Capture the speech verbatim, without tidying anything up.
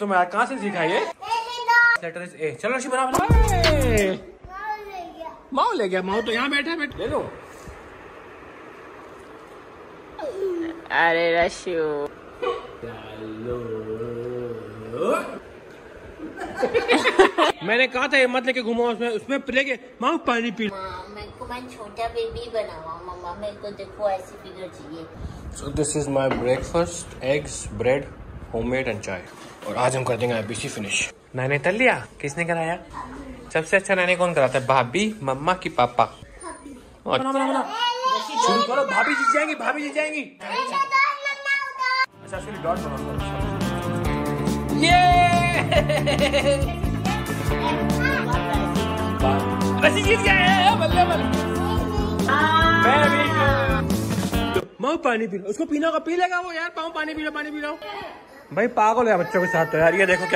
तो मैं कहाँ से सीखा ये? Letter is A. चलो ऋषि बना बना। माओ ले गया। माओ तो यहाँ बैठा है, ले लो। अरे ऋषि मैंने कहा था ये मत लेके घुमाओ, उसमें उसमें प्ले के माँ पानी पी। मेरे को मैं छोटा बेबी बनावा मम्मा, मेरे को देखो ऐसी फिगर चाहिए। So this is my breakfast, eggs, bread, homemade and chai. और आज हम कर देंगे आईबीसी फिनिश। मैंने तल लिया। किसने कराया? सबसे अच्छा नाने कौन कराता है? भाभी, मम्मा की पापा। शुरू करो, भाभी जीत जाएंगी, भाभी जीत जाएंगी। अच्छा जीत गए हैं, बल्ले बल्ले। माँ पानी पी लो, उसको पीना का पी लेगा वो यार। पाओ पानी पी लो, पानी पी लो भाई। पागल है बच्चों के साथ तो यार। ये देखो क्या